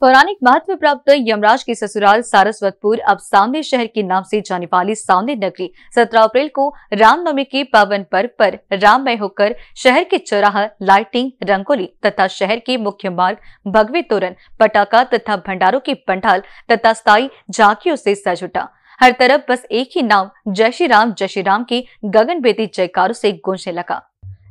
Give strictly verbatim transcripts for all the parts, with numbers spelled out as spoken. पौराणिक महत्व प्राप्त यमराज के ससुराल सारस्वतपुर अब सामने शहर के नाम से जाने वाली सामने नगरी सत्रह अप्रैल को रामनवमी के पावन पर्व पर राममय होकर शहर के चौराहा, लाइटिंग, रंगोली तथा शहर के मुख्य मार्ग भगवे तोरण, पटाखा तथा भंडारों के पंडाल तथा स्थायी झांकियों से सज उठा। हर तरफ बस एक ही नाम जय श्री राम जय श्री राम की गगनभेदी जयकारों से गूंजने लगा।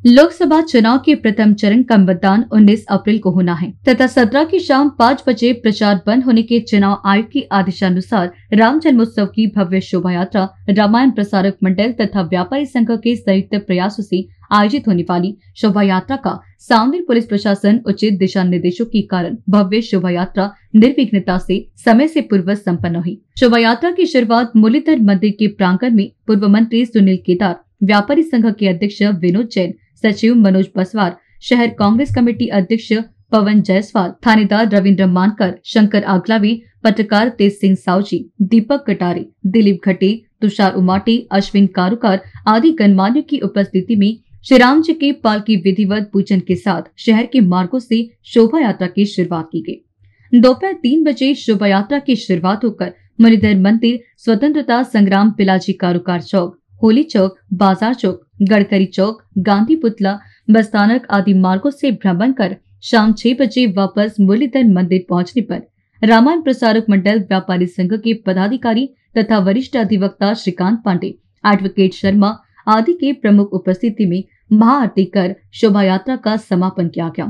लोकसभा चुनाव के प्रथम चरण का मतदान उन्नीस अप्रैल को होना है तथा सत्रह की शाम पाँच बजे प्रचार बंद होने के चुनाव आयोग के आदेशानुसार राम जन्मोत्सव की भव्य शोभा यात्रा रामायण प्रसारक मंडल तथा व्यापारी संघ के संयुक्त प्रयासों से आयोजित होने वाली शोभा यात्रा का सामने पुलिस प्रशासन उचित दिशा निर्देशों के कारण भव्य शोभा यात्रा निर्विघ्नता से समय से पूर्व सम्पन्न हुई। शोभा यात्रा की शुरुआत मुनिधर मंदिर के प्रांगण में पूर्व मंत्री सुनील केदार, व्यापारी संघ के अध्यक्ष विनोद जैन, सचिव मनोज बसवार, शहर कांग्रेस कमेटी अध्यक्ष पवन जायसवाल, थानेदार रविंद्र मानकर, शंकर आगलावी, पत्रकार तेज सिंह साउजी, दीपक कटारी, दिलीप घटे, तुषार उमाटे, अश्विन कारुकार आदि गणमान्यों की उपस्थिति में श्री राम जी के पालकी विधिवत पूजन के साथ शहर के मार्गों से शोभा यात्रा की शुरुआत की गयी। दोपहर तीन बजे शोभा यात्रा की शुरुआत होकर मुनिधर मंदिर, स्वतंत्रता संग्राम, पिलाजी कारुकार चौक, होली चौक, बाजार चौक, गडकरी चौक, गांधी पुतला, बस्तानक आदि मार्गों से भ्रमण कर शाम छह बजे वापस मुरलीधर मंदिर पहुंचने पर रामायण प्रसारक मंडल, व्यापारी संघ के पदाधिकारी तथा वरिष्ठ अधिवक्ता श्रीकांत पांडे, एडवोकेट शर्मा आदि के प्रमुख उपस्थिति में महाआरती कर शोभा यात्रा का समापन किया गया।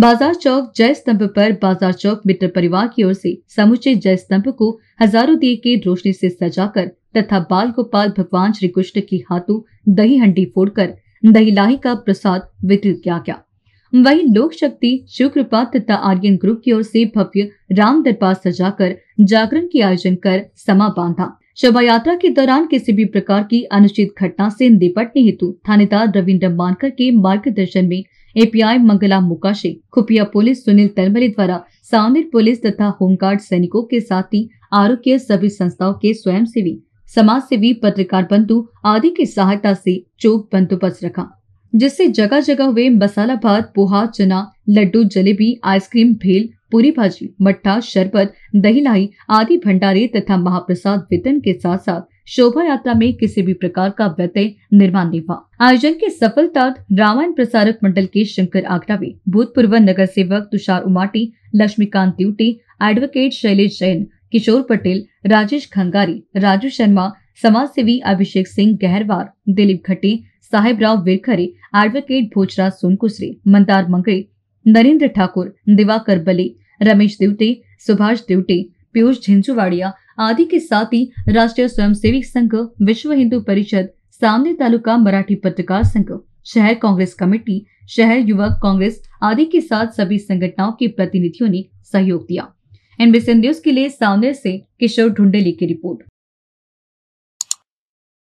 बाजार चौक जय स्तंभ पर बाजार चौक मित्र परिवार की ओर से समूचे जय स्तंभ को हजारों दिए की रोशनी से सजाकर तथा बाल गोपाल भगवान श्री कृष्ण की हाथों दही हंडी फोड़कर दही लाही का प्रसाद वितरित किया गया। वहीं लोकशक्ति, शुक्रपा तथा आर्यन ग्रुप की ओर से भव्य राम दरबार सजाकर जागरण की आयोजन कर समा बांधा। शोभा यात्रा के दौरान किसी भी प्रकार की अनुचित घटना से निपटने हेतु थानेदार रविन्द्र मानकर के मार्गदर्शन में एपीआई मंगला मुकाशे, खुफिया पुलिस सुनील तरवली द्वारा सामने पुलिस तथा होमगार्ड सैनिकों के साथ ही आरोग्य सभी संस्थाओं के स्वयंसेवी, समाज सेवी, पत्रकार बंधु आदि की सहायता से चौक बंदोबस्त रखा, जिससे जगह जगह हुए मसाला भात, पोहा, चना, लड्डू, जलेबी, आइसक्रीम, भेल, पूरी भाजी, मट्ठा, शरबत, दही लाई आदि भंडारे तथा महाप्रसाद वितरण के साथ साथ शोभा यात्रा में किसी भी प्रकार का व्यत्यय निर्माण नहीं हुआ। आयोजन के सफलता रामायण प्रसारक मंडल के शंकर आगरावी, भूतपूर्व नगर सेवक तुषार उमाटे, लक्ष्मीकांत दिवटी, एडवोकेट शैलेष जैन, किशोर पटेल, राजेश खंगारी, राजू शर्मा, समाज सेवी अभिषेक सिंह गहरवार, दिलीप घटे, साहेबराव विरखरे, एडवोकेट भोजराज सोनकुसरे, मंदार मंगरे, नरेंद्र ठाकुर, दिवाकर बले, रमेश देवटे, सुभाष देवटे, पीयूष झिंझुवाड़िया आदि के साथ ही राष्ट्रीय स्वयंसेवी संघ, विश्व हिंदू परिषद, सामने तालुका मराठी पत्रकार संघ, शहर कांग्रेस कमेटी, शहर युवक कांग्रेस आदि के साथ सभी संगठनों के प्रतिनिधियों ने सहयोग दिया। एनबीसी न्यूज के लिए सामने से किशोर ढूंढेली की रिपोर्ट।